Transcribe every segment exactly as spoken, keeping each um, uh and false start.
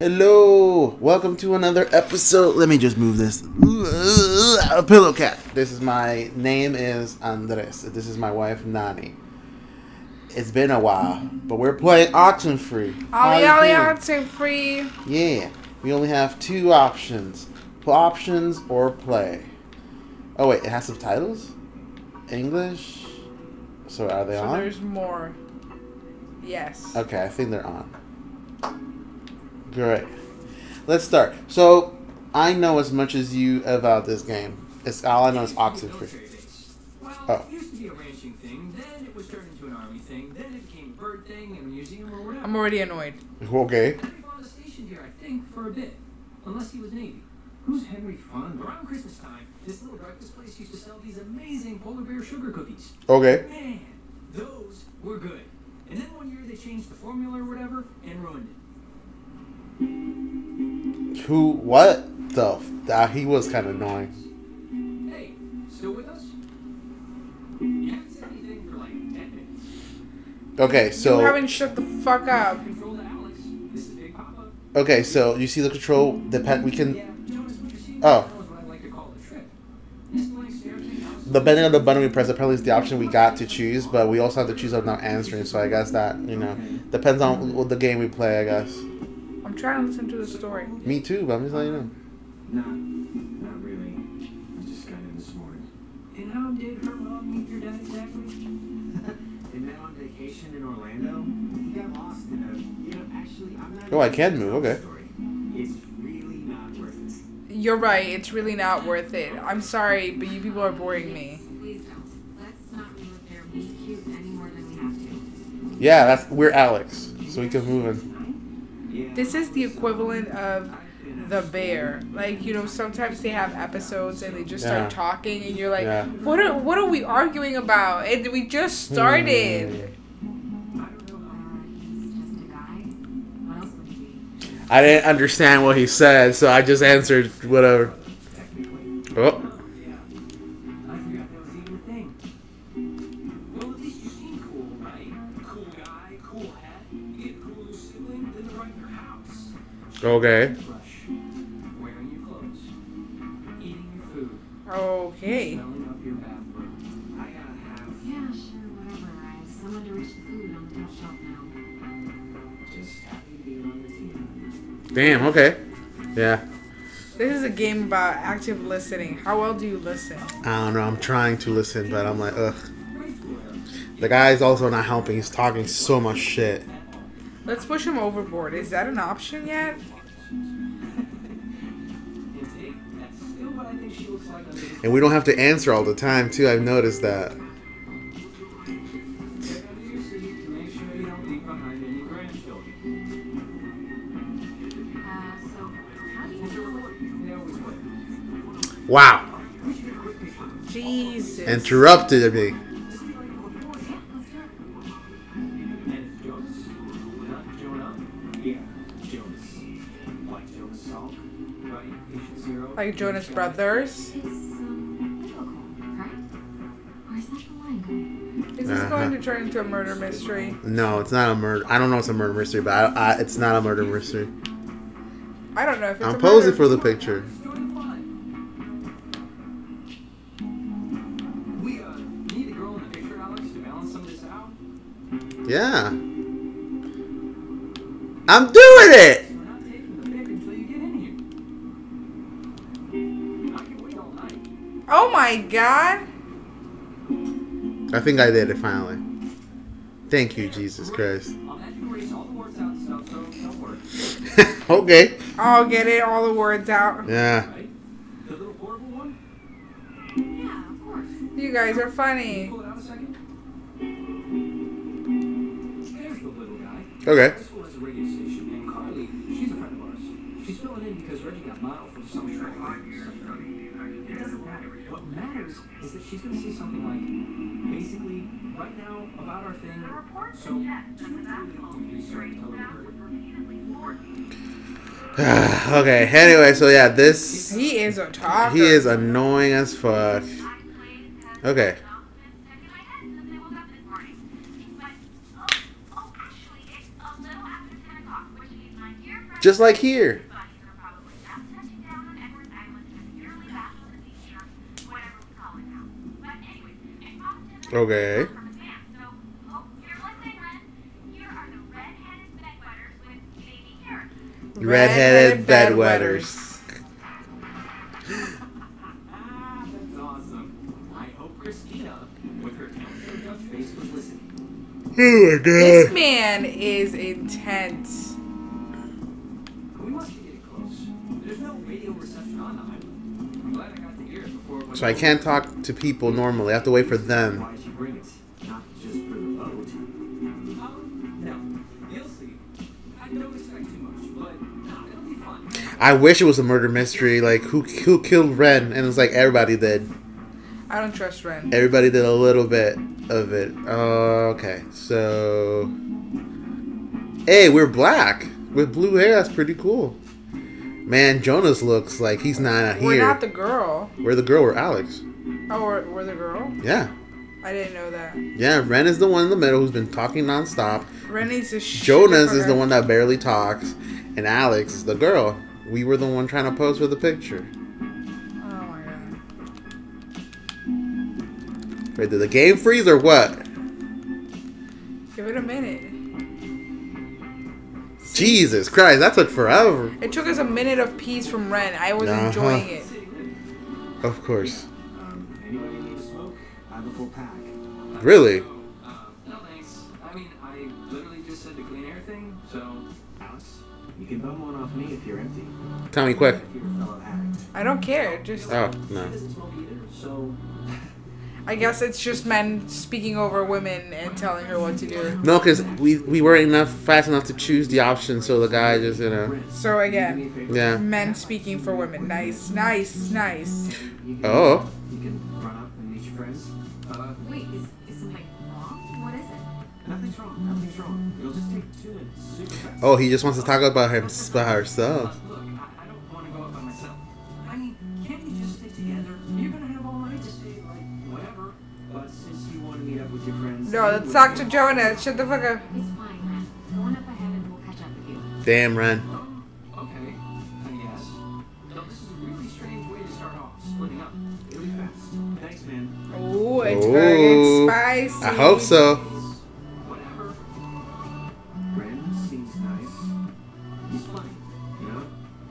Hello, welcome to another episode. Let me just move this. Pillow Cat. This is my name is Andres. This is my wife Nani. It's been a while, but we're playing Oxenfree. Ollie, Ollie, Oxenfree. Yeah, we only have two options: options or play. Oh wait, it has subtitles. English. So are they so on? So there's more. Yes. Okay, I think they're on. Great. Let's start. So, I know as much as you about this game. It's all I know is Oxenfree. Well, oh. It used to be a ranching thing, then it was turned into an army thing, then it became a bird thing and a museum or whatever. I'm already annoyed. Okay. Henry Fawn was stationed here, I think, for a bit. Unless he was Navy. Who's Henry Fawn? Around Christmas time, this little breakfast place used to sell these amazing polar bear sugar cookies. Okay. Man, those were good. And then one year they changed the formula or whatever and ruined it. Who? What the? F he was kind of annoying. Hey, still with us? You haven't said anything for like ten minutes. Okay, so you haven't shut the fuck up. Okay, so you see the control? The pet we can. Oh. Depending on the button we press, apparently it's the option we got to choose, but we also have to choose on not answering. So I guess that you know depends on the game we play, I guess. I'm trying to listen to the story. Me too, but I'm just letting you know. Nah, not really. I just got in this morning. And how did her mom meet your dad exactly? They met on vacation in Orlando. He got lost in a, you know, actually, I'm not... Oh, I can move, okay. It's really not worth it. You're right, it's really not worth it. I'm sorry, but you people are boring me. Please don't. Let's not move there. We can't cute any more than we have to. Yeah, that's... We're Alex, so we can move in. This is the equivalent of The Bear. Like, you know, sometimes they have episodes and they just yeah. start talking and you're like, yeah. what are what are we arguing about? And we just started. I didn't understand what he said, so I just answered whatever. Oh. Okay. Wearing your clothes, eating your food. Okay. Smelling up your bathroom. I gotta have. Yeah, sure, whatever. I have someone to reach the food on the shelf now. Just happy to be on the team. Damn. Okay. Yeah. This is a game about active listening. How well do you listen? I don't know. I'm trying to listen, but I'm like, ugh. The guy's also not helping. He's talking so much shit. Let's push him overboard. Is that an option yet? And we don't have to answer all the time, too. I've noticed that. Wow. Jesus. Interrupted me. Like Jonas Brothers. It's, um, biblical, right? Or is that the line? Is this uh-huh. going to turn into a murder mystery? No, it's not a murder. I don't know if it's a murder mystery, but I, I, it's not a murder mystery. I don't know if it's I'm a posing murder. For the picture. We uh, need a girl in the picture, Alex, to balance some of this out. Yeah. I'm doing it! Oh my god! I think I did it finally. Thank you, Jesus Christ. Okay. I'll get it all the words out. Yeah. The little portable one? Yeah, of course. You guys are funny. Okay. Is that she's going to see something like, basically, right now, about our thing, so okay, anyway, so yeah, this... He is a talker. He is annoying as fuck. Okay. Just like here. Okay. Red-headed bedwetters. That's awesome. I hope Christina, with her down face, was listening. Oh my God. This man is intense. We must get it close. There's no radio reception on the island. I'm glad I got to hear it before it went. So I can't talk to people normally. I have to wait for them. Why did you bring it? Not just for the boat. No, you'll see. I don't expect too much, but no, it'll be fun. I wish it was a murder mystery, like who who killed Ren, and it's like everybody did. I don't trust Ren. Everybody did a little bit of it. Uh, okay, so hey, we're black. With blue hair, that's pretty cool. Man, Jonas looks like he's not out here. We're not the girl. We're the girl. We're Alex. Oh, we're, we're the girl? Yeah. I didn't know that. Yeah, Ren is the one in the middle who's been talking nonstop. Ren needs to shit. Jonas is the one that barely talks. And Alex is the girl. We were the one trying to pose for the picture. Oh, my God. Wait, did the game freeze or what? Give it a minute. Jesus Christ, that took forever. It took us a minute of peace from Ren. I was uh-huh. enjoying it. Of course. Um, anybody need smoke? I have a full pack. Really? Uh, no thanks. I mean, I literally just said the clean air thing, so... Alex, you can bum one off me if you're empty. Tell me quick. I don't care, just... Oh, no. He doesn't smoke either, so... I guess it's just men speaking over women and telling her what to do. No, because we, we weren't enough fast enough to choose the option, so the guy just, you know. So again, yeah. Men speaking for women. Nice, nice, nice. Oh. You can run up and meet your friends. Wait, is something wrong? What is it? Nothing's wrong. Nothing's wrong. It'll just take two minutes. Super fast. Oh, he just wants to talk about him by herself. No, let's talk to Jonas. Shut the fuck up. It's fine, Ren. Going up ahead and we'll catch up with you. Damn, Ren. Oh, okay, I guess. No, this is a really strange way to start off. Splitting up. It'll be fast. Thanks, man. Oh, it's very spicy. I hope so. Whatever. Ren seems nice. He's funny, you know?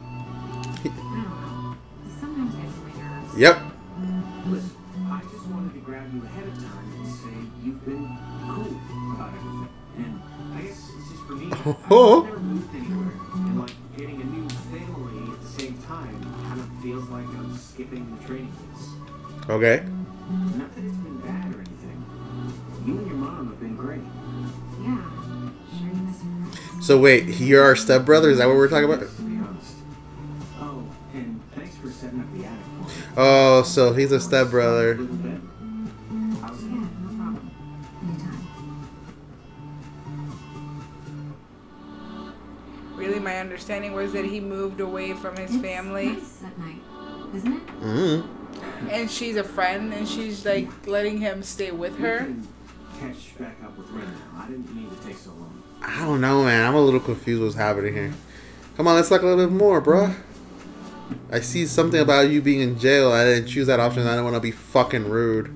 I don't know. He sometimes gets on my nerves. Yep. Listen, I just wanted to grab you ahead of time and say... You've been cool about everything, and I guess it's just for me. Oh. I've never moved anywhere, and like getting a new family at the same time kind of feels like I'm skipping the training years. Okay. Not that it's been bad or anything. You and your mom have been great. Yeah. Sure. So wait, you're our stepbrother? Is that what we're talking about? To be honest. Oh, and thanks for setting up the attic for me. Oh, so he's a stepbrother. My understanding was that he moved away from his it's family. Nice at night, isn't it? Mm-hmm. And she's a friend, and she's like letting him stay with her. Catch back up with Ren. I didn't mean to take so long. I don't know, man. I'm a little confused what's happening here. Come on, let's talk a little bit more, bro. I see something about you being in jail. I didn't choose that option. I didn't want to be fucking rude.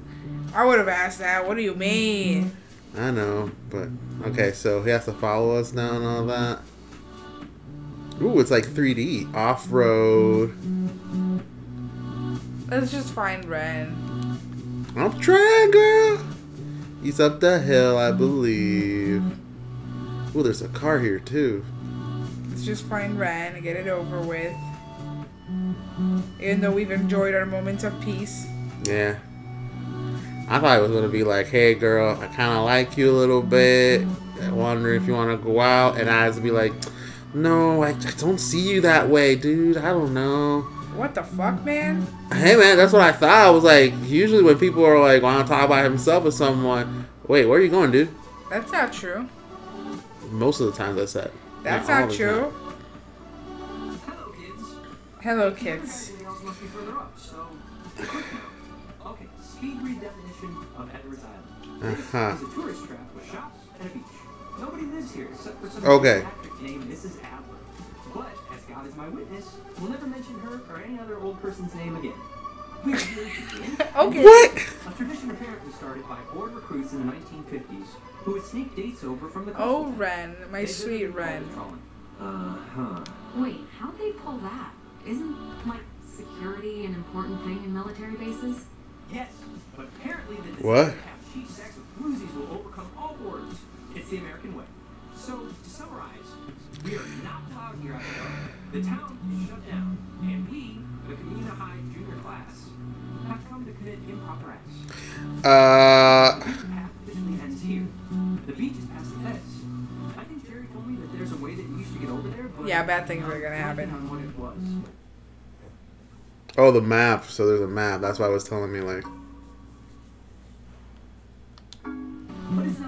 I would have asked that. What do you mean? I know, but okay. So he has to follow us now and all that. Ooh, it's like three D. Off-road. Let's just find Ren. I'm trying, girl. He's up the hill, I believe. Ooh, there's a car here, too. Let's just find Ren and get it over with. Even though we've enjoyed our moments of peace. Yeah. I thought it was going to be like, hey, girl, I kind of like you a little bit. I wonder if you want to go out. And I was going to be like... No, I, I don't see you that way, dude. I don't know. What the fuck, man? Hey, man, that's what I thought. I was like, usually when people are like, want to talk about himself or someone, wait, where are you going, dude? That's not true. Most of the times I said. That's not, not true. Hello, kids. Hello, kids. Everything else must be further up, so... Okay, speed redefinition of Edwards Island. Uh-huh. It's a tourist trap with shops and a beach. Nobody lives here except for some okay. named Missus Adler. But God is my witness, will never mention her or any other old person's name again. We okay. What? A tradition apparently started by board recruits in the nineteen fifties who would sneak dates over from the coastal. Oh, Ren, my sweet Ren. Uh huh. Wait, how'd they pull that? Isn't like security an important thing in military bases? Yes, but apparently the desire to have cheap sex with bluesies will overcome all wars. It's the American way. So to summarize, we are not allowed here at the The town is shut down, and we, the Camino High junior class, have come to commit improper acts. Uh. The beaten path officially ends here. The beach is past the fence. I think Jerry told me that there's a way that we used to get over there, but yeah, bad things are gonna happen. On what it was. Oh, the map. So there's a map. That's why it was telling me like.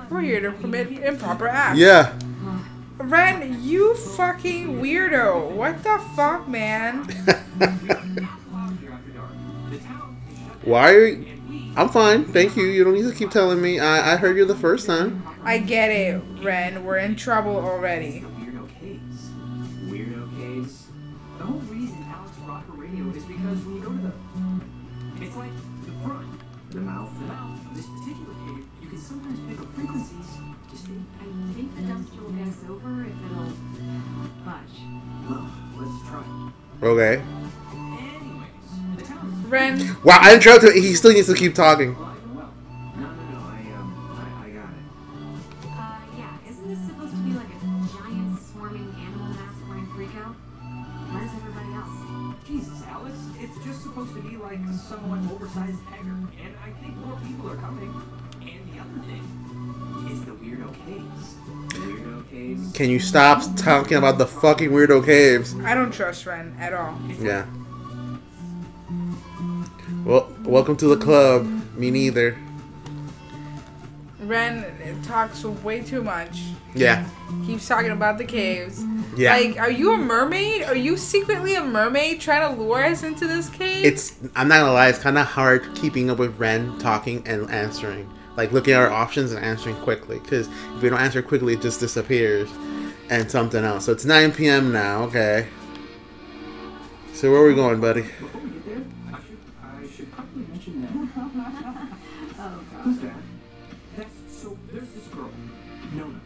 We're here to commit improper acts. Yeah. Ren, you fucking weirdo. What the fuck, man? Why are you... I'm fine. Thank you. You don't need to keep telling me. I, I heard you the first time. I get it, Ren. We're in trouble already. Weirdo case. Weirdo case. The whole reason Alex brought her radio is because when you go to the... It's like the front, the mouth, the mouth of this particular cave, you can sometimes pick up frequencies. Just think, I think the dumpster will get us over if it'll budge. Well, let's try. Okay. Anyways, the town's Ren. Wow, I interrupted. He still needs to keep talking. Well, no, no, no. I um, I, I got it. Uh, yeah. Isn't this supposed to be like a giant swarming animal mass wearing freakout? Where's everybody else? Jesus, Alice. It's just supposed to be like a somewhat oversized egger, and I think more people are coming. And the other thing. Can you stop talking about the fucking weirdo caves? I don't trust Ren at all. Yeah. Well, welcome to the club. Me neither. Ren talks way too much. Yeah. Keeps talking about the caves. Yeah. Like, are you a mermaid? Are you secretly a mermaid trying to lure us into this cave? It's, I'm not gonna lie, it's kind of hard keeping up with Ren talking and answering. Like, looking at our options and answering quickly. Because if we don't answer quickly, it just disappears. And something else. So it's nine p m now. Okay. So where are we going, buddy? Before we get there, I should, I should probably mention that. Oh, God. Who's that? That's, so there's this girl, Nona.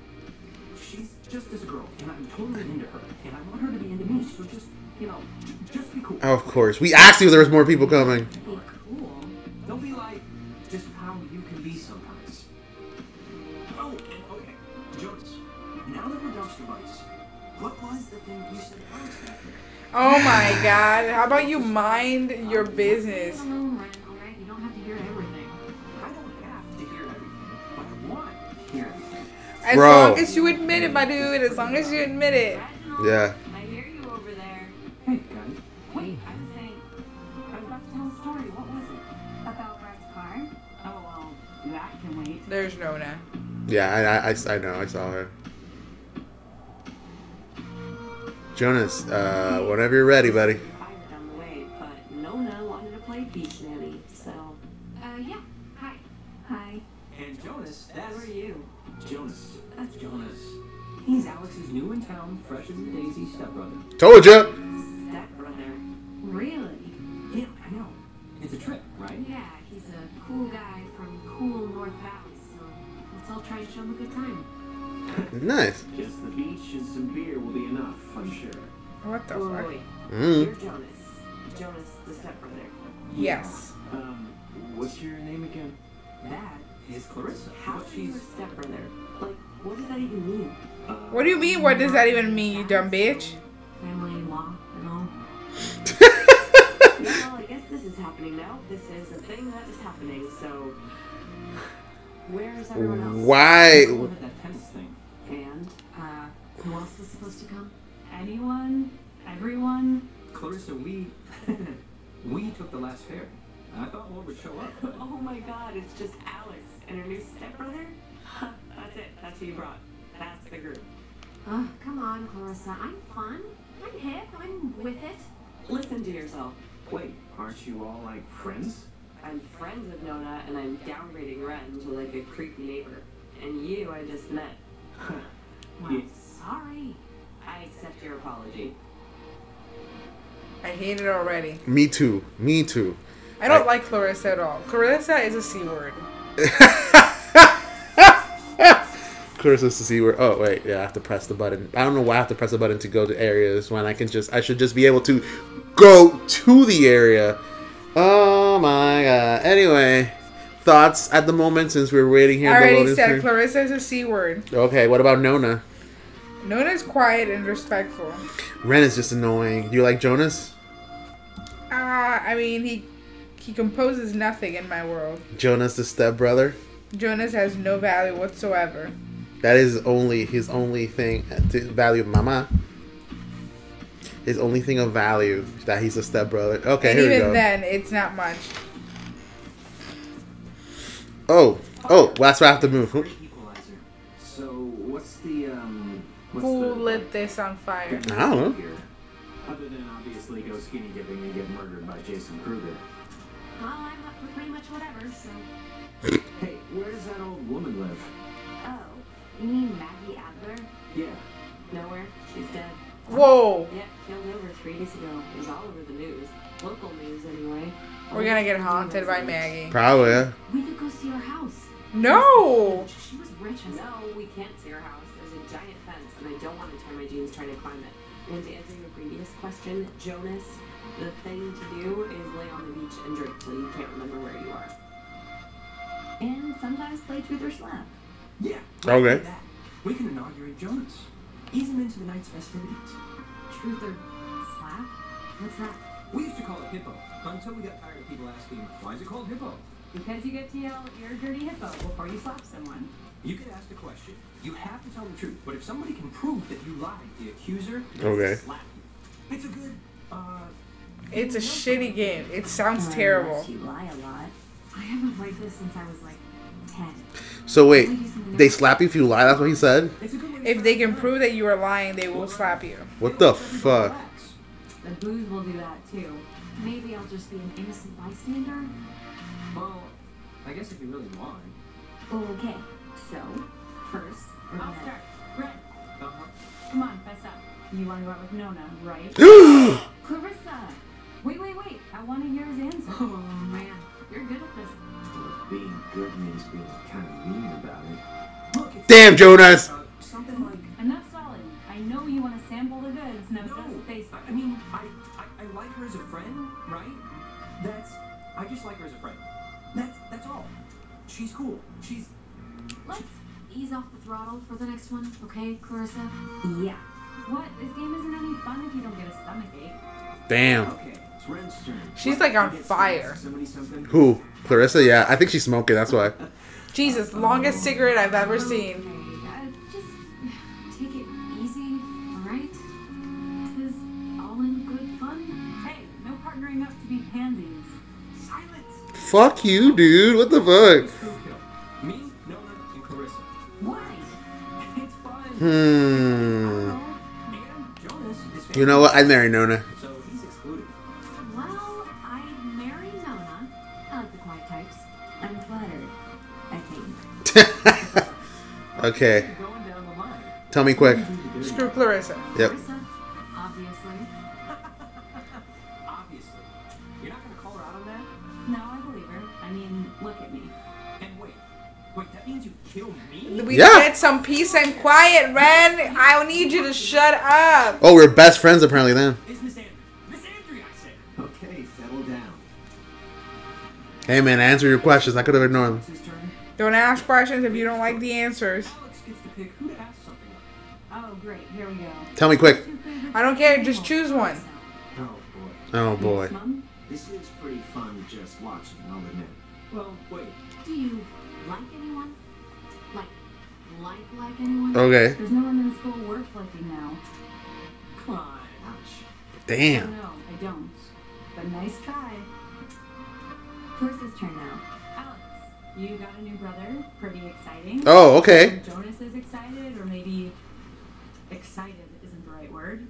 She's just this girl, and I'm totally into her. And I want her to be into me, so just, you know, just be cool. Oh, of course. We asked you if there was more people coming. Oh my God! How about you mind your business? You don't have to hear everything. I don't have to hear everything, but I want to hear everything. As long as you admit it, my dude. As long as you admit it. Yeah. I hear you over there. Hey guys. Wait, I'm saying, I was about to tell a story. What was it about Brad's car? Oh well, that can wait. There's Nona. Yeah, I, I, I know. I saw her. Jonas, uh, whenever you're ready, buddy. Fired on the way, but Nona wanted to play beach nanny, so. Uh, yeah. Hi. Hi. And Jonas, that's where you. Jonas. That's Jonas. He's Alex's new in town, fresh as a daisy stepbrother. Told ya. Stepbrother. Really? Yeah, I know. It's a trip, right? Yeah, he's a cool guy from cool North Valley, so let's all try to show him a good time. Nice. Just the beach and some beer will be enough, I'm sure. What the fuck? Mm. You're Jonas. Jonas, the stepbrother. Yes. Um, what's your name again? That is Clarissa. How is your stepbrother? Like, what does that even mean? Uh, what do you mean, what does that even mean, you dumb bitch? Family-in-law and all. Well, I guess this is happening now. This is a thing that is happening, so... Where is everyone else? Why? And, uh, who else was supposed to come? Anyone? Everyone? Clarissa, we... we took the last fare. I thought one would show up, but... Oh my God, it's just Alex and her new stepbrother? That's it. That's who you brought. That's the group. Oh, come on, Clarissa. I'm fun. I'm hip. I'm with it. Listen to yourself. Wait, aren't you all, like, friends? I'm friends with Nona, and I'm downgrading Ren to, like, a creepy neighbor. And you I just met. Well, yeah. Sorry. I accept your apology. I hate it already. Me too. Me too. I don't I... like Clarissa at all. Clarissa is a C word. Clarissa's the C word. Oh, wait. Yeah, I have to press the button. I don't know why I have to press the button to go to areas when I can just... I should just be able to go to the area. Oh, my God. Anyway... Thoughts at the moment since we're waiting here. I already said through. Clarissa is a C word. Okay, what about Nona? Nona's quiet and respectful. Ren is just annoying. Do you like Jonas? Uh, I mean, he he composes nothing in my world. Jonas the stepbrother? Jonas has no value whatsoever. That is only his only thing, to value mama. His only thing of value that he's a stepbrother. Okay, and here we go. Even then, it's not much. Oh, oh, well, that's why I have to move. So, what's the, um, what's Who the, lit this on fire? I don't know. Other than obviously go skinny dipping and get murdered by Jason Kruger. Well, I'm up for pretty much whatever, so. Hey, where does that old woman live? Oh, you mean Maggie Adler? Yeah. Nowhere. She's dead. Whoa! Yep, killed over three days ago. It was all over the news. Local news, anyway. We're gonna get haunted by Maggie. Probably. We could go see her house. No! She was rich. No, we can't see her house. There's a giant fence, and I don't want to tie my jeans trying to climb it. And to answer your previous question, Jonas, the thing to do is lay on the beach and drink till you can't remember where you are. And sometimes play truth or slap. Yeah. Okay. We can inaugurate Jonas. Ease him into the night's festivities. Truth or slap? What's that? We used to call it hippo, until we got tired of people asking, why is it called hippo? Because you get to yell, you're a dirty hippo, before you slap someone. You can ask the question, you have to tell the truth, but if somebody can prove that you lied, the accuser okay. slap you. It's a good, uh... It's a shitty game. It sounds terrible. You lie a lot. I haven't played this since I was, like, ten. So wait, they slap you if you lie? That's what he said? If they can prove that you are lying, they will slap you. What the fuck? The booze will do that too. Maybe I'll just be an innocent bystander. Well, I guess if you really want. Okay. So, first, I'll gonna... start. Ren. Uh-huh. Come on, fess up. You want to go out with Nona, right? Clarissa. Wait, wait, wait. I want to hear his answer. Oh man, you're good at this. Well, being good means being kind of mean about it. Look, it's damn, Jonas. Uh, something like enough solid. I know you want to sample the goods. Now no. I mean, I, I, I like her as a friend, right? That's, I just like her as a friend. That's, that's all. She's cool. She's... Let's she... ease off the throttle for the next one, okay, Clarissa? Yeah. What? This game isn't any fun if you don't get a stomachache. Damn. Okay, it's Ren's turn. She's like on fire. Who? Clarissa? Yeah, I think she's smoking, that's why. Jesus, longest cigarette I've ever seen. Fuck you, dude. What the fuck? Me, Nona, and Clarissa. Why? It's fun. Hmm. You know what? I'd marry Nona. So he's excluded. Well, I'd marry Nona. I like the quiet types. I'm flattered. I think. Okay. Tell me quick. Screw Clarissa. Yep. We yeah. get some peace and quiet, Ren. I need you to shut up. Oh, we're best friends apparently then. It's Miss Andrew. Miss Andrew, I said. Okay, settle down. Hey man, answer your questions. I could have ignored them. Don't ask questions if you don't like the answers. Alex gets to pick who to ask something like. Oh great, here we go. Tell me quick. I don't care, just choose one. Oh boy. Oh boy. This is pretty fun just watching, I'll admit. Well, wait. Do you like anyone? Like Like, like anyone okay. There's no one in the school works like you now. Come on. Ouch. Damn. No, I don't. But nice try. Clarissa's turn now. Alex, you got a new brother. Pretty exciting. Oh, okay. Jonas is excited, or maybe excited isn't the right word.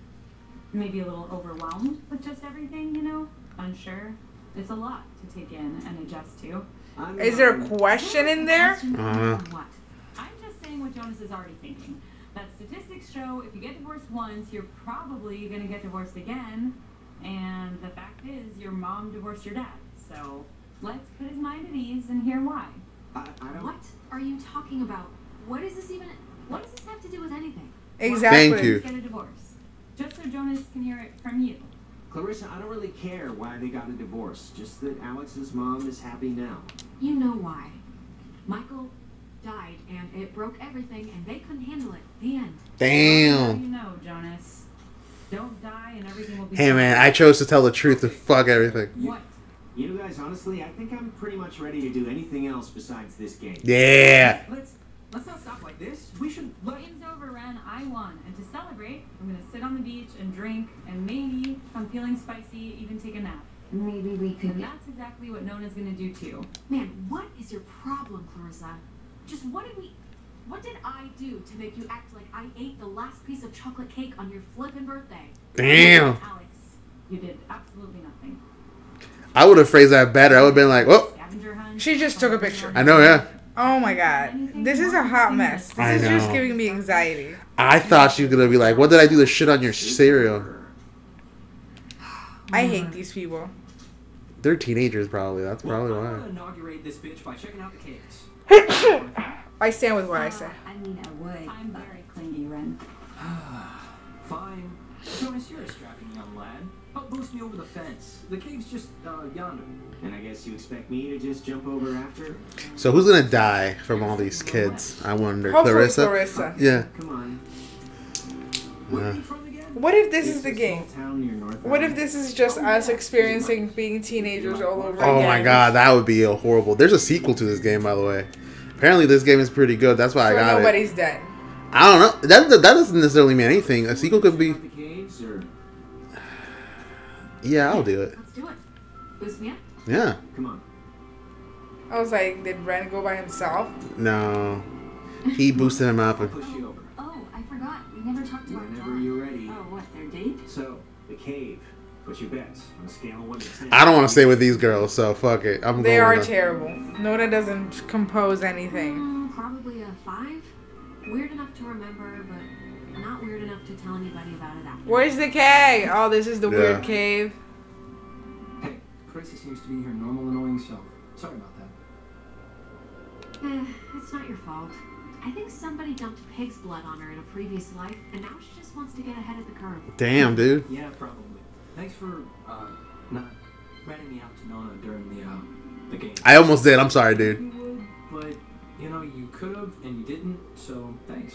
Maybe a little overwhelmed with just everything, you know? Unsure. It's a lot to take in and adjust to. I'm is there a question in there? Uh-huh. What? What Jonas is already thinking. That statistics show if you get divorced once, you're probably going to get divorced again. And the fact is, your mom divorced your dad, so let's put his mind at ease and hear why. I, I don't... What are you talking about? What is this even... What does this have to do with anything? Exactly. Thank you. Get a divorce. Just so Jonas can hear it from you. Clarissa, I don't really care why they got a divorce. Just that Alex's mom is happy now. You know why. Michael died, and it broke everything, and they couldn't handle it. The end. Damn. You know, Jonas. Don't die, and everything will be... Hey, man, I chose to tell the truth and fuck everything. What? You guys, honestly, I think I'm pretty much ready to do anything else besides this game. Yeah. Let's let's not stop like this. We should. Game's over, Ren. I won, and to celebrate, I'm gonna sit on the beach and drink, and maybe, if I'm feeling spicy, even take a nap. Maybe we could. And that's exactly what Nona's gonna do too. Man, what is your problem, Clarissa? Just what did we? What did I do to make you act like I ate the last piece of chocolate cake on your flippin' birthday? Damn. Alex, you did absolutely nothing. I would have phrased that better. I would have been like, "Whoa!" She just took a picture. I know, yeah. Oh my god, this is a hot mess. This I is know. Just giving me anxiety. I thought she was gonna be like, "What did I do to shit on your cereal?" I hate these people. They're teenagers, probably. That's probably well, why. I'm gonna inaugurate this bitch by checking out the cakes. I stand with what uh, I say. I mean, I would. I'm very clingy, Ren. Fine. Jonas, you're a strapping young lad. Help boost me over the fence. The cave's just uh, yonder. And I guess you expect me to just jump over after? So who's gonna die from all these kids? I wonder. Hopefully Clarissa. Clarissa. Yeah. Come on. Yeah. What if this is the game? What if this is just us experiencing being teenagers all over again? Oh my god, that would be a horrible. There's a sequel to this game, by the way. Apparently, this game is pretty good. That's why so I got nobody's it. Nobody's dead. I don't know. That that doesn't necessarily mean anything. A sequel could be. Yeah, I'll do it. Let's do it. Boost me up. Yeah. Come on. I was like, did Ren go by himself? No. He boosted him up. I'll push you over. Oh, I forgot. We never talked about that. Whenever you're ready. Oh, what, their date? So, the cave. Put your bets on a scale of one to ten. I don't want to stay with these girls, so fuck it. I'm they going are to... terrible. Nona doesn't compose anything. Mm, probably a five. Weird enough to remember, but... not weird enough to tell anybody about it after. Where's the cave? Oh, this is the yeah. weird cave. Hey, Chrissy seems to be her normal annoying self. Sorry about that. Eh, it's not your fault. I think somebody dumped pig's blood on her in a previous life, and now she just wants to get ahead of the curve. Damn, dude. Yeah, probably. Thanks for uh, not ratting me out to Nona during the, uh, the game. I almost did. I'm sorry, dude. You would, but, you know, you could have, and you didn't, so thanks.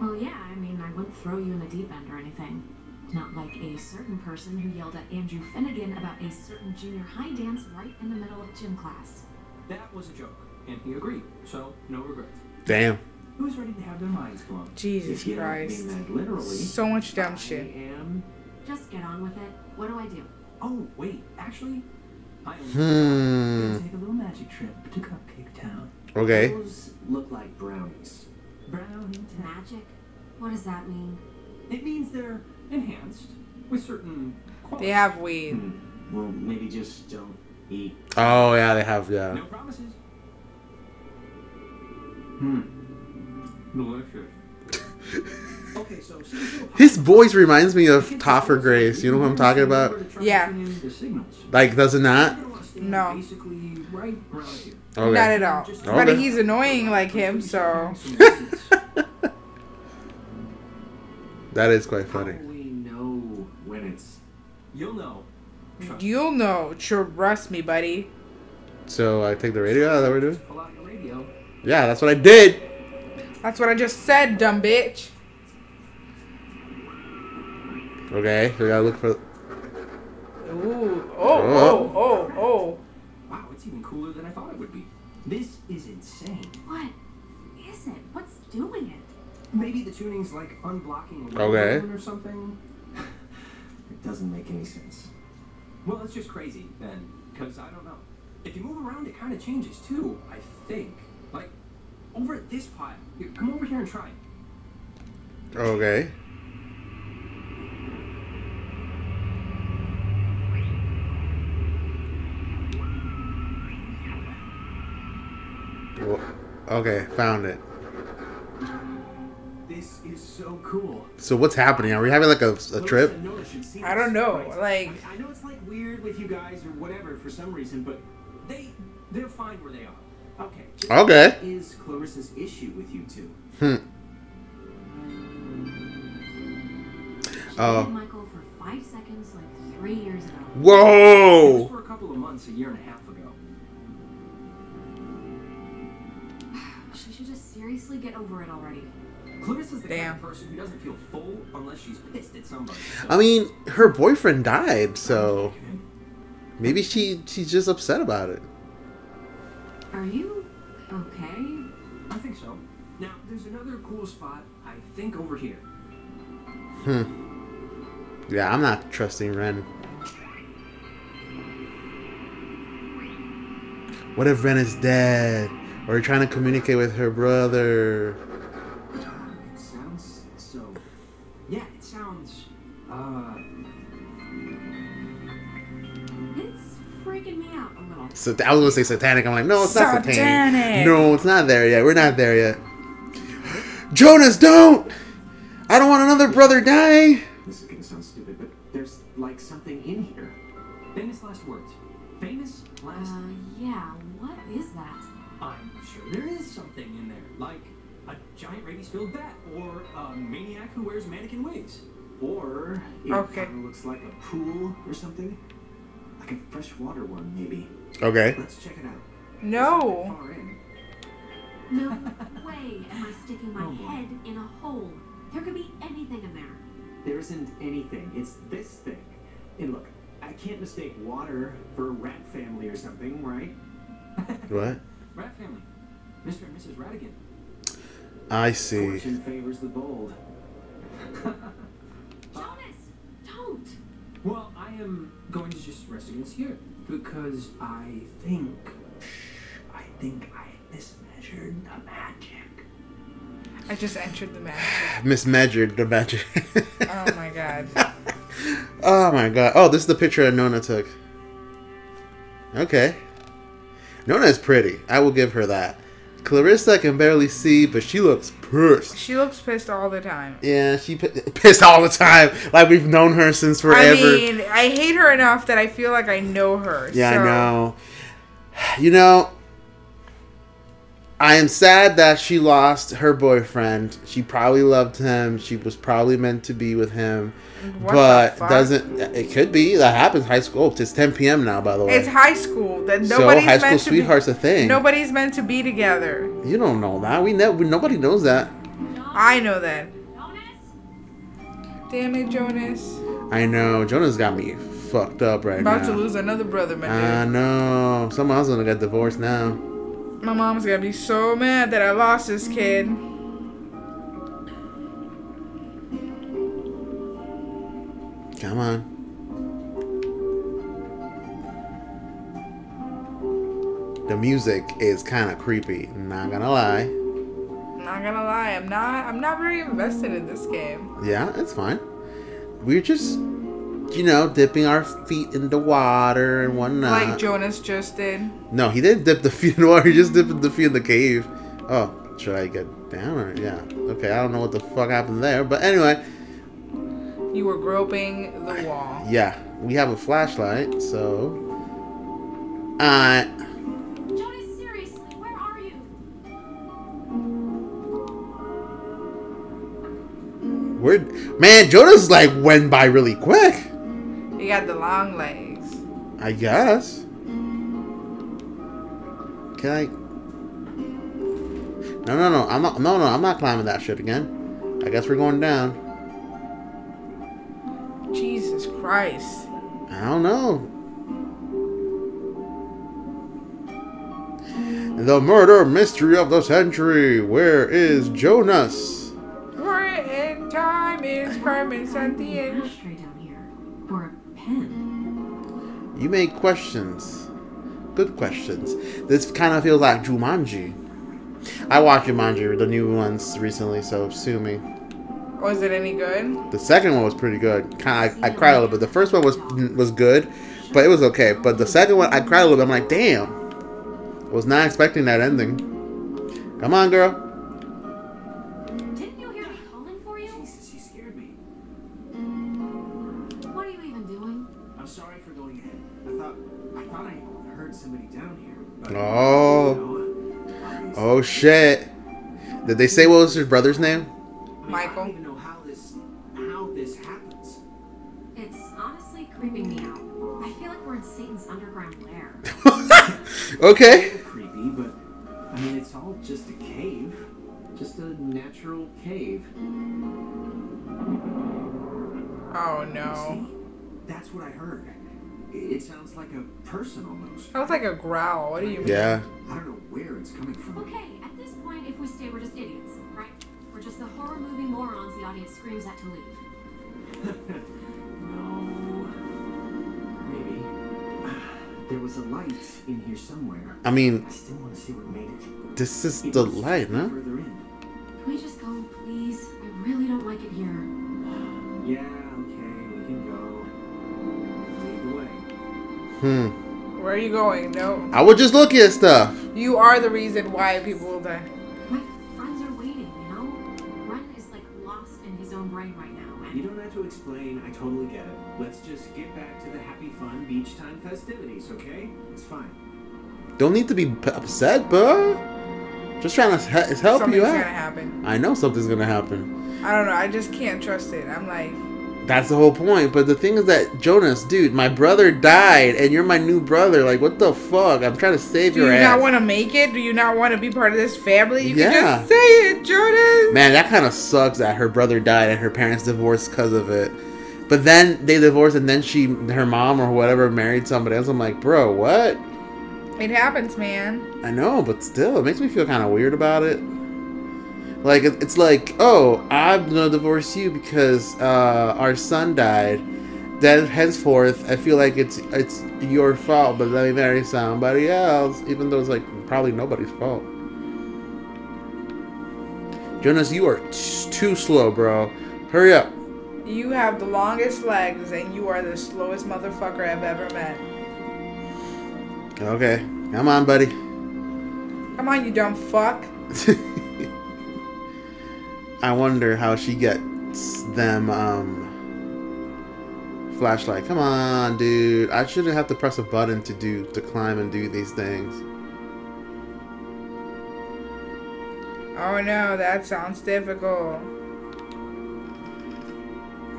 Well, yeah, I mean, I wouldn't throw you in the deep end or anything. Not like a certain person who yelled at Andrew Finnegan about a certain junior high dance right in the middle of gym class. That was a joke, and he agreed, so no regrets. Damn. Who's ready to have their minds blown? Jesus Christ. Literally, so much dumb shit. I am... Just get on with it. What do I do? Oh, wait, actually, I am hmm. going to take a little magic trip to Cupcake Town. Okay. Those look like brownies. Brown magic? What does that mean? It means they're enhanced with certain qualities. They have weed. Hmm. Well, maybe just don't eat. Oh, yeah, they have, yeah. No promises. Hmm. Delicious. Okay, so... His voice reminds me of Toffer Grace. You know who I'm talking about? Yeah. Like, does it not? No. Basically, right around here. Okay. Not at all. Okay. But he's annoying like him, so... That is quite funny. How do we know when it's... You'll know. Trust You'll know. Trust me, buddy. So, I take the radio out that we're doing? Pull out your radio. Yeah, that's what I did. That's what I just said, dumb bitch. Okay, so we gotta look for... Ooh. Oh, oh, oh, oh. oh. Wow, it's even cooler than I thought it would be. This is insane. What is it? What's doing it? Maybe the tuning's like unblocking a okay. or something. It doesn't make any sense. Well, it's just crazy then, because I don't know. If you move around, it kind of changes too, I think. Like, over at this pile. Here, come over here and try it. Okay. Okay, found it. This is so cool. So what's happening? Are we having like a, a trip? I don't know. Like I know it's like weird with you guys or whatever for some reason, but they they're fine where they are. Okay. Okay. What is Clarissa's issue with you two? Hmm. Oh. Michael for five seconds, like three years ago. Whoa. For a couple of months, a year and a half ago. She should just seriously get over it already. Clarissa's the damn kind of person who doesn't feel full unless she's pissed at somebody. So. I mean, her boyfriend died, so maybe she she's just upset about it. Are you okay? I think so. Now, there's another cool spot, I think, over here. Hmm. Yeah, I'm not trusting Ren. What if Ren is dead? Or you're trying to communicate with her brother. It sounds so. Yeah, it sounds. Uh. It's freaking me out a little. So I was gonna say satanic. I'm like, no, it's satanic. Not satanic. No, it's not there yet. We're not there yet. Jonas, don't! I don't want another brother die. This is gonna sound stupid, but there's like something in here. Famous last words. Famous last. Uh, yeah. What is that? I'm sure there is something in there, like a giant rabies-filled bat, or a maniac who wears mannequin wigs, or it okay. kind of looks like a pool or something, like a freshwater one, maybe. Okay. Let's check it out. No. Far in. No way am I sticking my oh head in a hole. There could be anything in there. There isn't anything. It's this thing. And look, I can't mistake water for a rat family or something, right? What? Rat family, Mister and Missus Radigan. I see. Fortune favors the bold. Jonas, don't. Well, I am going to just rest against here because I think, I think I mismeasured the magic. I just entered the magic. Mismeasured the magic. Oh my god. Oh my god. Oh, this is the picture Nona took. Okay. Nona is pretty. I will give her that. Clarissa can barely see, but she looks pissed. She looks pissed all the time. Yeah, she pissed all the time. Like, we've known her since forever. I mean, I hate her enough that I feel like I know her. Yeah, so. I know. You know, I am sad that she lost her boyfriend. She probably loved him. She was probably meant to be with him. What but doesn't it could be that happens high school? It's ten p m now, by the way. It's high school. That nobody's so high school meant to sweetheart's be, a thing. Nobody's meant to be together. You don't know that. We never. Nobody knows that. I know that. Jonas? Damn it, Jonas. I know. Jonas got me fucked up right About now. About to lose another brother, man. I dude. know. Someone else gonna get divorced now. My mom's gonna be so mad that I lost this kid. Come on. The music is kind of creepy. Not gonna lie. Not gonna lie. I'm not. I'm not very invested in this game. Yeah, it's fine. We're just, you know, dipping our feet in the water and whatnot. Like Jonas just did. No, he didn't dip the feet in the water. He just dipped the feet in the cave. Oh, should I get down or yeah? Okay, I don't know what the fuck happened there, but anyway. You were groping the wall. Yeah, we have a flashlight, so. Uh. Jonas, seriously, where are you? Where, man, Jonas like went by really quick. He got the long legs. I guess. Can I? No, no, no! I'm not. No, no! I'm not climbing that shit again. I guess we're going down. Jesus Christ. I don't know. The murder mystery of the century. Where is Jonas? We're in time. It's Carmen Sandiego. You made questions. Good questions. This kind of feels like Jumanji. I watched Jumanji, the new ones recently, so sue me. Was it any good? The second one was pretty good. Kind of, I, I cried a little bit. The first one was was good, but it was okay. But the second one, I cried a little bit. I'm like, damn. I was not expecting that ending. Come on, girl. Didn't you hear me calling for you? lured somebody down here. Oh. Oh shit. Did they say what was his brother's name? Michael. I don't even know how this how this happens. It's honestly creeping me out. I feel like we're in Satan's underground lair. Okay. It's creepy, but I mean it's all just a cave. Just a natural cave. Oh no. See? That's what I heard. It sounds like a person almost. Sounds like a growl. What do you mean? Yeah. I don't know where it's coming from. Okay, at this point, if we stay, we're just idiots, right? We're just the horror movie morons the audience screams at to leave. No. Maybe. There was a light in here somewhere. I mean, I still want to see what made it. This is it the light, huh? Can we just go, please? I really don't like it here. Yeah. Hmm. Where are you going? No. I was just looking at stuff. You are the reason why people will die. My friends are waiting, you know? Ren is like lost in his own brain right now. You don't have to explain. I totally get it. Let's just get back to the happy, fun beach time festivities, okay? It's fine. Don't need to be upset, bro. Just trying to help something's you out. Something's gonna happen. I know something's gonna happen. I don't know. I just can't trust it. I'm like... That's the whole point. But the thing is that, Jonas, dude, my brother died, and you're my new brother. Like, what the fuck? I'm trying to save your ass. Do you not want to make it? Do you not want to be part of this family? You yeah. can just say it, Jonas. Man, that kind of sucks that her brother died and her parents divorced because of it. But then they divorced, and then she, her mom or whatever, married somebody else. I'm like, bro, what? It happens, man. I know, but still, it makes me feel kind of weird about it. Like, it's like, oh, I'm gonna divorce you because uh, our son died. Then henceforth, I feel like it's it's your fault, but let me marry somebody else, even though it's like probably nobody's fault. Jonas, you are t too slow, bro. Hurry up. You have the longest legs, and you are the slowest motherfucker I've ever met. Okay, come on, buddy. Come on, you dumb fuck. I wonder how she gets them um, flashlight. Come on, dude. I shouldn't have to press a button to do to climb and do these things. Oh no, that sounds difficult.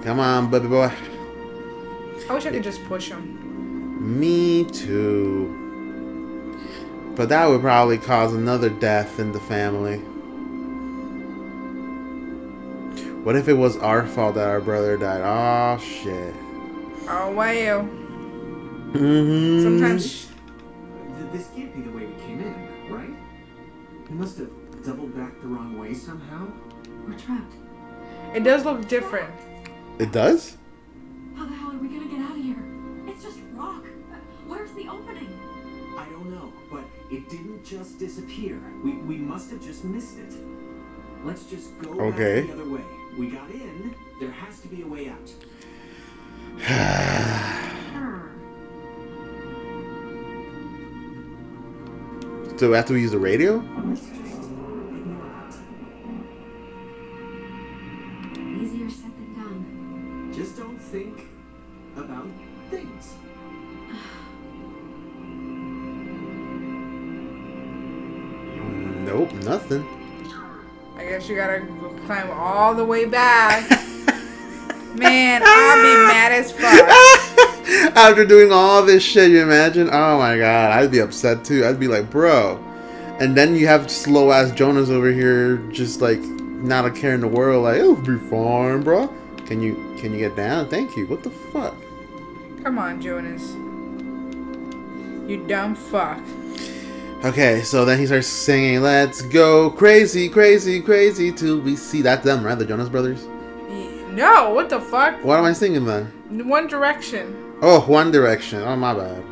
Come on, baby boy. I wish I could just push him. Me too. But that would probably cause another death in the family. What if it was our fault that our brother died? Oh shit. Oh wow. Mm-hmm. Sometimes this can't be the way we came in, right? We must have doubled back the wrong way somehow. We're trapped. It does look different. It does? How the hell are we gonna get out of here? It's just rock. Where's the opening? I don't know, but it didn't just disappear. We we must have just missed it. Let's just go okay. back the other way. We got in. There has to be a way out. So after we use the radio? Easier said than done. Just don't think about things. Nope, nothing. I guess you gotta climb all the way back. Man, I'll be mad as fuck. After doing all this shit, you imagine? Oh my god, I'd be upset too. I'd be like, bro. And then you have slow ass Jonas over here, just like not a care in the world. Like, it'll be fine, bro. Can you can you get down? Thank you. What the fuck? Come on, Jonas. You dumb fuck. Okay, so then he starts singing, let's go crazy, crazy, crazy till we see. That's them, right? The Jonas Brothers? No, what the fuck? What am I singing then? One Direction. Oh, One Direction. Oh, my bad.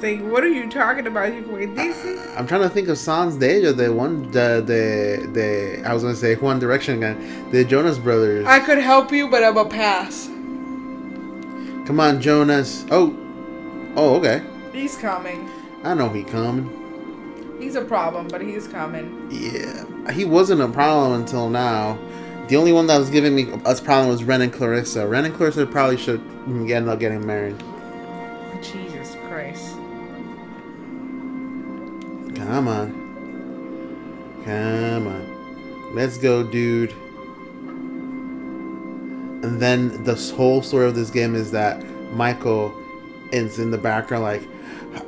Think, what are you talking about? You uh, I'm trying to think of songs de ellos, the one, the, the, the, I was going to say One Direction again, the Jonas Brothers. I could help you, but I'm a pass. Come on, Jonas. Oh, oh, okay. He's coming. I know he coming. He's a problem, but he's coming. Yeah. He wasn't a problem until now. The only one that was giving me us problem was Ren and Clarissa. Ren and Clarissa probably should end up getting married. Jesus Christ. Come on. Come on. Let's go, dude. And then the whole story of this game is that Michael is in the background like,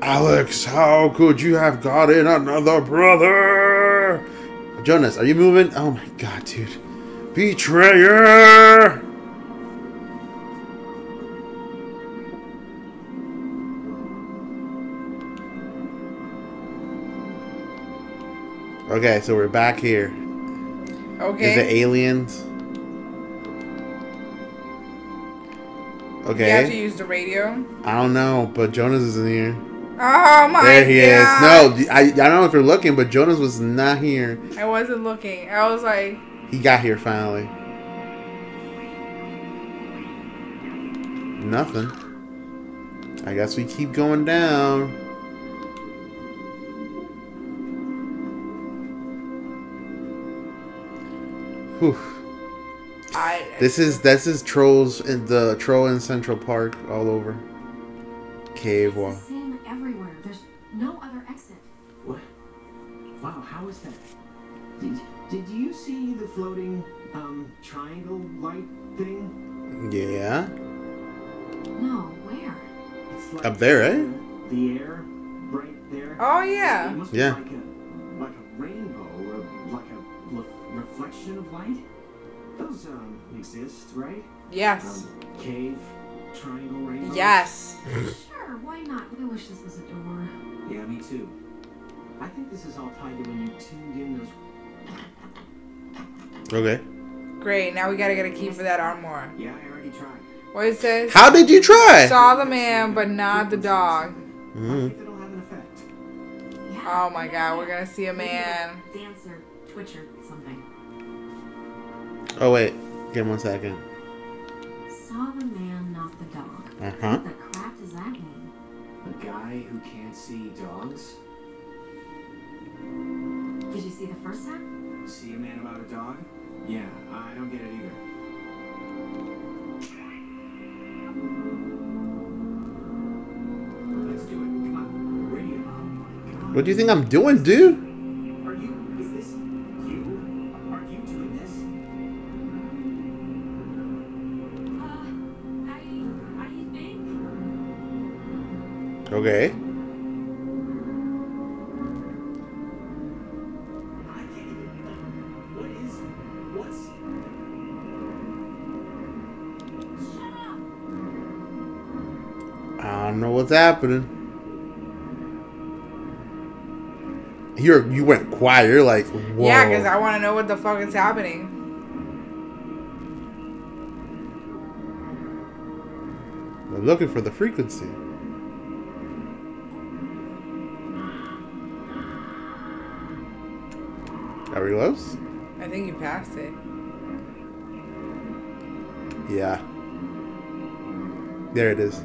Alex, how could you have gotten another brother? Jonas, are you moving? Oh my god, dude. Betrayer! Okay, so we're back here. Okay. Is it aliens? Okay. You have to use the radio? I don't know, but Jonas isn't here. Oh my god. There he god. is. No, I, I don't know if you're looking, but Jonas was not here. I wasn't looking. I was like... He got here finally. Nothing. I guess we keep going down. Whew. I, this is this is trolls in the troll in Central Park all over. Cave wall. It's the same everywhere. There's no other exit. What? Wow, how is that? Did Did you see the floating um triangle light thing? Yeah. No, where? It's like up there, right? Eh? The air, right there. Oh yeah. It must yeah. Be like a like a rainbow or like a re reflection of light. Those um exist, right? Yes. Um, cave, triangle, rainbow. Yes. Sure. Why not? I wish this was a door. Yeah, me too. I think this is all tied to when you tuned in those. Okay. Great. Now we gotta get a key for that armoire. Yeah, I already tried. What is this? How did you try? Saw the man, but not the dog. Mm. It'll have an effect. Oh my god, we're gonna see a man. Dancer, twitcher, something. Oh wait, give him one second. Saw the man, not the dog. Uh huh. What the crap does that mean? The guy who can't see dogs. Did you see the first time? See a man about a dog? Yeah, I don't get it either. Let's do it. Come on. Radio. Oh my god. What do you think I'm doing, dude? Are you is this you? Are you doing this? Uh I I think. Okay. What's happening? You're, you went quiet. You're like, whoa. Yeah, because I want to know what the fuck is happening. They're looking for the frequency. Are we close? I think you passed it. Yeah. There it is.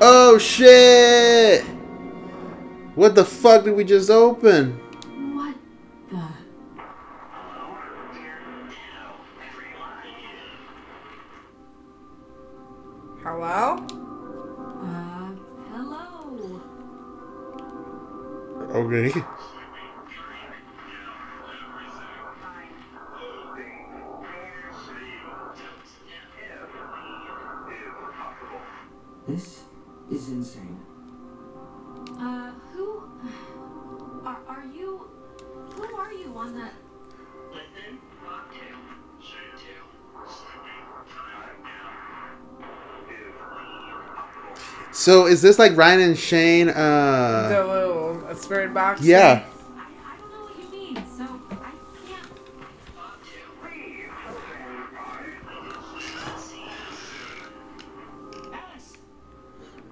Oh shit! What the fuck did we just open? What the? Hello there now, everyone. Hello? Uh, hello. Okay. This is insane. Uh, who are, are you? Who are you on that? Listen, walk two, shoot two, sleeping time now. So is this like Ryan and Shane? Uh, the little a spirit box. Yeah. Thing?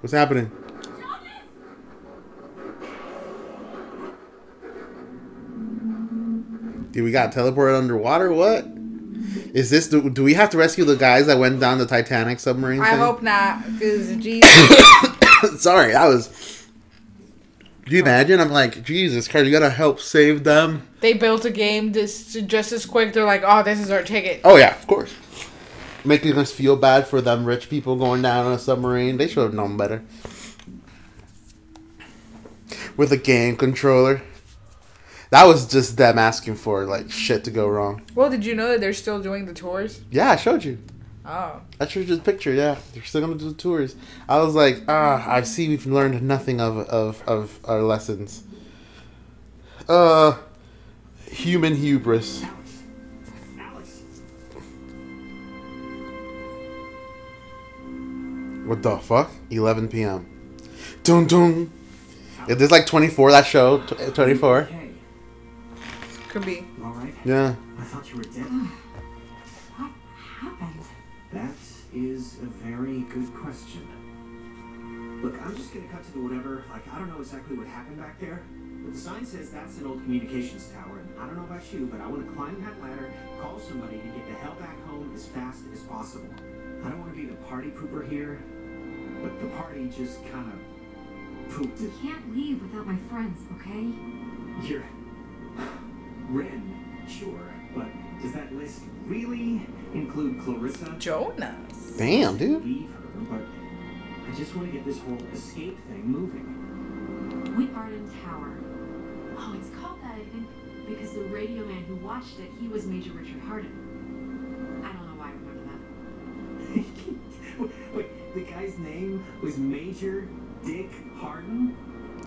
What's happening? Dude, we got teleported underwater? What? Is this... Do, do we have to rescue the guys that went down the Titanic submarine I thing? Hope not. Because Jesus. Sorry, I was... Do you imagine? I'm like, Jesus Christ, you gotta help save them. They built a game this, just as quick. They're like, oh, this is our ticket. Oh, yeah, of course. Making us feel bad for them rich people going down on a submarine. They should have known better. with a game controller. That was just them asking for like shit to go wrong. Well, did you know that they're still doing the tours? Yeah, I showed you. Oh. I showed you the picture. Yeah, they're still gonna do the tours. I was like, ah, I see. We've learned nothing of of of our lessons. Uh, human hubris. What the fuck? eleven p m Dun dun. If there's like twenty-four that show, twenty-four. Could be. All right. Yeah. I thought you were dead. What happened? That is a very good question. Look, I'm just gonna cut to the whatever. Like, I don't know exactly what happened back there, but the sign says that's an old communications tower, and I don't know about you, but I want to climb that ladder, call somebody, and get the hell back home as fast as possible. I don't want to be the party pooper here, but the party just kind of pooped. You can't leave without my friends, okay? You're... Ren, sure, but does that list really include Clarissa? Jonas. Damn, dude. Leave her, but I just want to get this whole escape thing moving. Wheatarden Tower. Oh, it's called that, I think, because the radio man who watched it, he was Major Richard Harden. I don't know why I remember that. Wait, the guy's name was Major Dick Harden?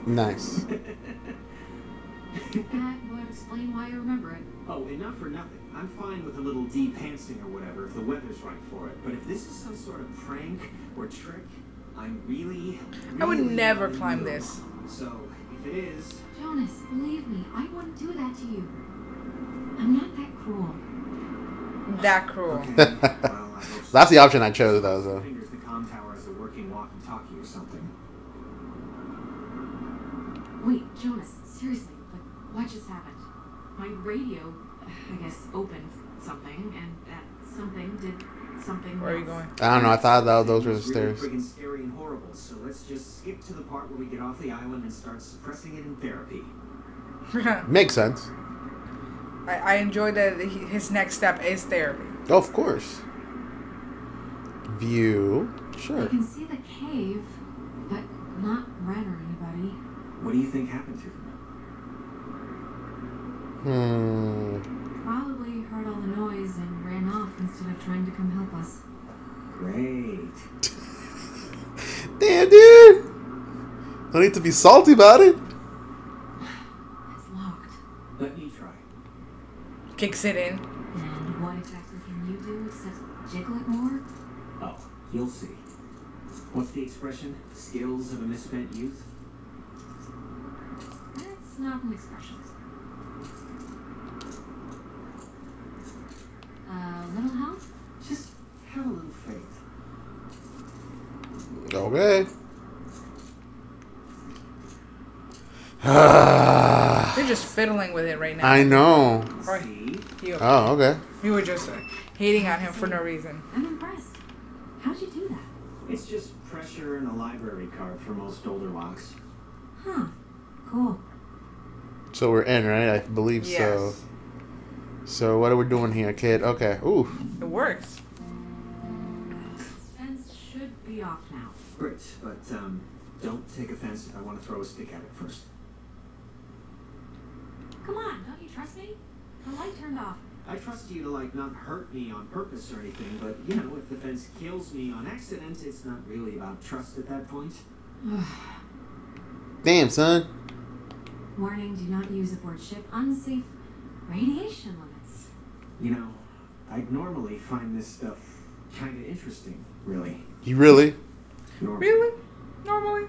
Nice. That would explain why I remember it. Oh, enough for nothing. I'm fine with a little deep pantsing or whatever if the weather's right for it. But if this is some sort of prank or trick, I'm really, really I would never climb this. So, if it is... Jonas, believe me, I wouldn't do that to you. I'm not that cruel. That cruel. Okay. Well, I hope so. That's the option I chose, though, so... Fingers the comm tower as a working walkie-talkie or something. Wait, Jonas, seriously. What just happened? My radio, I guess, opened something, and that something did something. Where else. Are you going? I don't know. I thought that those were the stairs. Really freaking scary and horrible. So let's just skip to the part where we get off the island and start suppressing it in therapy. Makes sense. I, I enjoy that his next step is therapy. Oh, of course. View. Sure. You can see the cave, but not Ren or anybody. What do you think happened to them? Hmm. Probably heard all the noise and ran off instead of trying to come help us. Great. Damn, dude. No need to be salty about it. It's locked. Let me try. Kicks it in. And what exactly can you do except jiggle it more? Oh, you'll see. What's the expression? Skills of a misspent youth? That's not an expression. Uh, little help? Just have a little faith. Okay. They're just fiddling with it right now. I know. He, oh, okay. You were just uh, hating on him for no reason. I'm impressed. How'd you do that? It's just pressure in a library card for most older locks. Huh. Cool. So we're in, right? I believe yes. so. So what are we doing here, kid? Okay. Ooh. It works. Fence should be off now. Great, but um, don't take offense if I want to throw a stick at it first. Come on, don't you trust me? The light turned off. I trust you to like not hurt me on purpose or anything, but you know, if the fence kills me on accident, it's not really about trust at that point. Damn, son. Warning: do not use aboard ship. Unsafe radiation limit. You know, I'd normally find this stuff kind of interesting, really. You really? Normally. Really? Normally?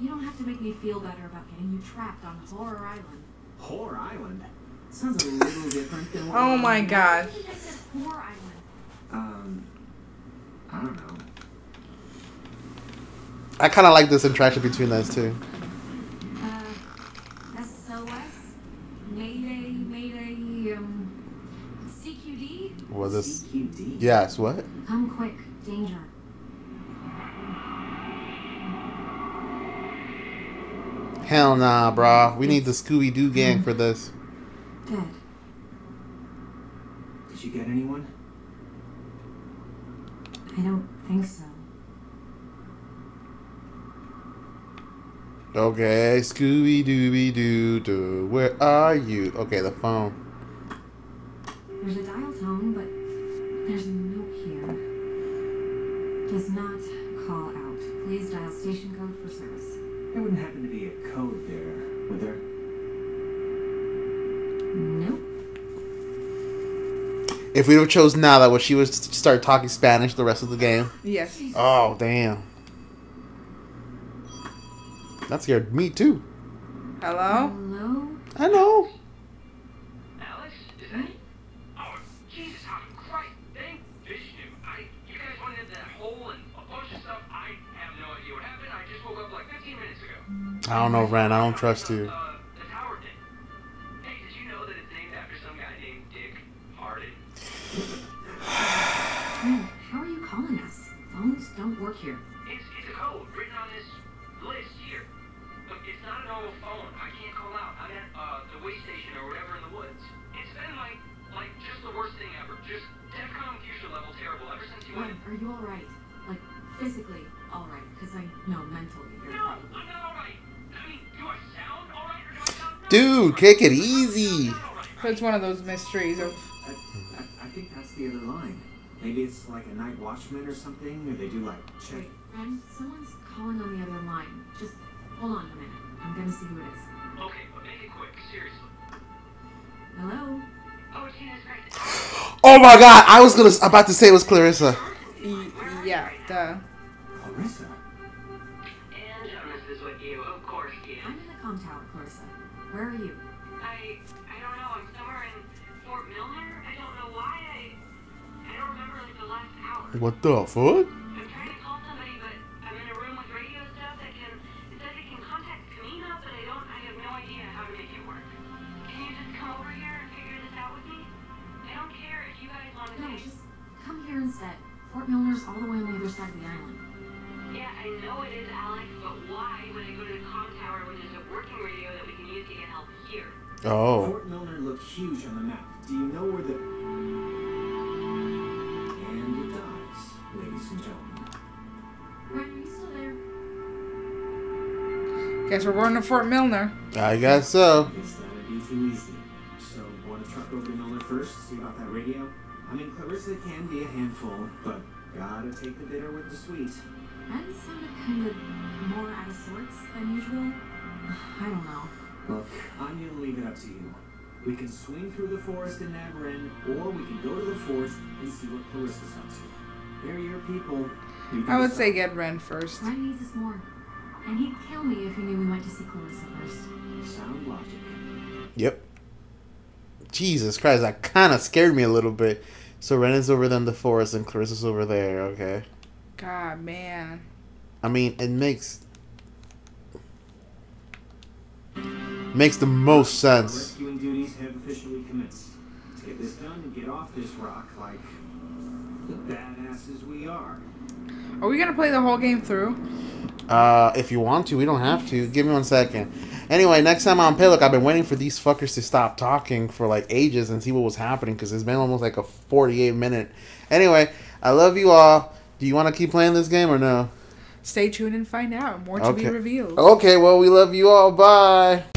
You don't have to make me feel better about getting you trapped on Horror Island. Horror Island? Sounds a little different than what... Oh my gosh. I said Horror Island. Um, I don't know. I kind of like this interaction between those two. Uh, S O S? Mayday, Mayday, um... Was this? C Q D? Yes, what? Come quick, danger. Hell nah, brah. We need the Scooby-Doo gang mm-hmm. for this. Dead. Did you get anyone? I don't think so. Okay, Scooby Dooby Doo Doo, where are you? Okay, the phone. There's a dial tone, but there's no here. Does not call out. Please dial station code for service. There wouldn't happen to be a code there, would there? Nope. If we would have chose Nala, would she would start talking Spanish the rest of the game? Yes. Oh, damn. That scared me too. Hello? Hello? Hello? Alice? Is that it? Oh, Jesus, how Christ. Thank Vishnu. I, you guys went in that hole and a bunch of stuff. I have no idea what happened. I just woke up like fifteen minutes ago. I don't know, Ren. I don't trust you. Uh, the tower did. Hey, did you know that it's named after some guy named Dick Harden? Ren, how are you calling us? Phones don't work here. It's, it's a code written on this list here. It's not a normal phone. I can't call out. I'm at uh, the way station or whatever in the woods. It's been like, like just the worst thing ever. Just DEFCON future level terrible ever since you went. Are you all right? Like physically all right? Because I know mentally. No, right. I'm not all right. I mean, do I sound all right or do I sound not? Dude, take it easy. It's one of those mysteries of. I, I, I think that's the other line. Maybe it's like a night watchman or something, or they do like check. Wait, Ren, someone's calling on the other line. Just. Hold on a minute. I'm gonna see who it is. Okay, but make it quick. Seriously. Hello? Oh, Gina's right. Oh my God! I was gonna about to say it was Clarissa. E yeah, duh. Clarissa? And Jonas is with you, of course, Gina. I'm in the comm tower, Clarissa. Where are you? I... I don't know. I'm somewhere in Fort Milner. I don't know why. I... I don't remember, like, the last hour. What the fuck? Milner's all the way on the other side of the island. Yeah, I know it is, Alex, but why would I go to the comm tower when there's a working radio that we can use to get help here? Oh. Fort Milner looked huge on the map. Do you know where the... And it dies, ladies and gentlemen. Ryan, are you still there? Guess we're going to Fort Milner. I guess so. I guess that would be too easy. So, want to truck over to Milner first, see about that radio? I mean, Clarissa can be a handful, but gotta take the bitter with the sweet. That sounded kind of more out of sorts than usual. I don't know. Look, I'm gonna leave it up to you. We can swing through the forest and nab Ren, or we can go to the forest and see what Clarissa's up to. They're your people. You I would say get Ren first. Ren needs us more. And he'd kill me if he knew we went to see Clarissa first. Sound logic. Yep. Jesus Christ, that kind of scared me a little bit. So Ren is over there in the forest and Clarissa's over there, okay. God, man. I mean, it makes... Makes the most sense. Rescuing duties have officially commenced. Let's get this done and get off this rock like the badasses we are. Are we going to play the whole game through? Uh, if you want to, we don't have to. Give me one second. Anyway, next time on Pillow, I've been waiting for these fuckers to stop talking for like ages and see what was happening because it's been almost like a forty-eight minute. Anyway, I love you all. Do you want to keep playing this game or no? Stay tuned and find out. More to be revealed. Okay, well, we love you all. Bye.